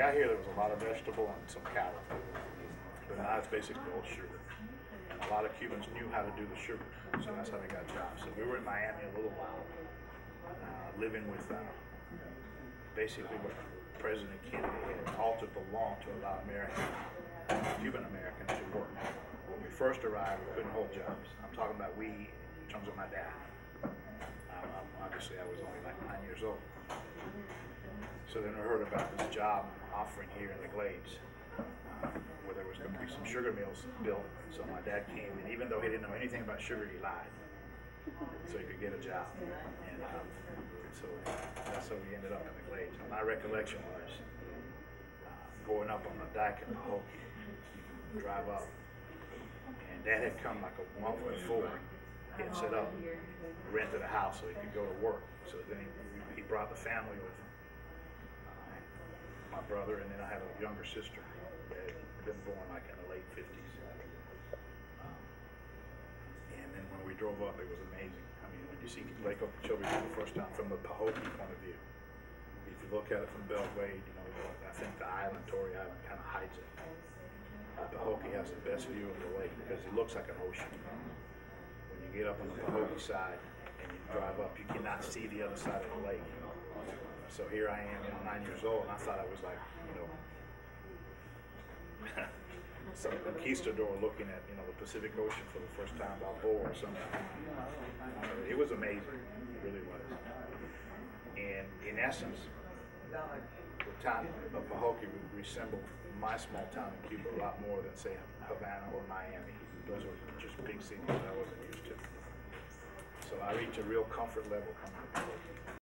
got here, there was a lot of vegetable and some cattle. But now it's basically all sugar. And a lot of Cubans knew how to do the sugar, so that's how they got jobs. So we were in Miami a little while, living with basically what President Kennedy had altered the law to allow Cuban Americans to work. When we first arrived, we couldn't hold jobs. I'm talking about we, in terms of my dad. Obviously, I was only like 9 years old. So then I heard about this job offering here in the Glades, where there was going to be some sugar mills built. So my dad came, and even though he didn't know anything about sugar, he lied, so he could get a job. And so that's how we ended up in the Glades. And my recollection was going up on the dike in Pahokee, drive up, and Dad had come like a month before. He had set up, rented a house so he could go to work. So then he brought the family with him. My brother, and then I had a younger sister that had been born like in the late 50s. And then when we drove up, it was amazing. I mean, when you see Lake Okeechobee for the first time from the Pahokee point of view, if you look at it from Belle Wade, you know, I think the island, Torrey Island, kind of hides it. The Pahokee has the best view of the lake because it looks like an ocean. When you get up on the Pahokee side and you drive up, you cannot see the other side of the lake. So here I am, you know, 9 years old, and I thought I was like, you know, some conquistador looking at, you know, the Pacific Ocean for the first time, Balboa or something. It was amazing, it really was. And in essence, the town of Pahokee resembled my small town in Cuba a lot more than, say, Havana or Miami. Those were just big cities that I wasn't used to. So I reached a real comfort level coming to Pahokee.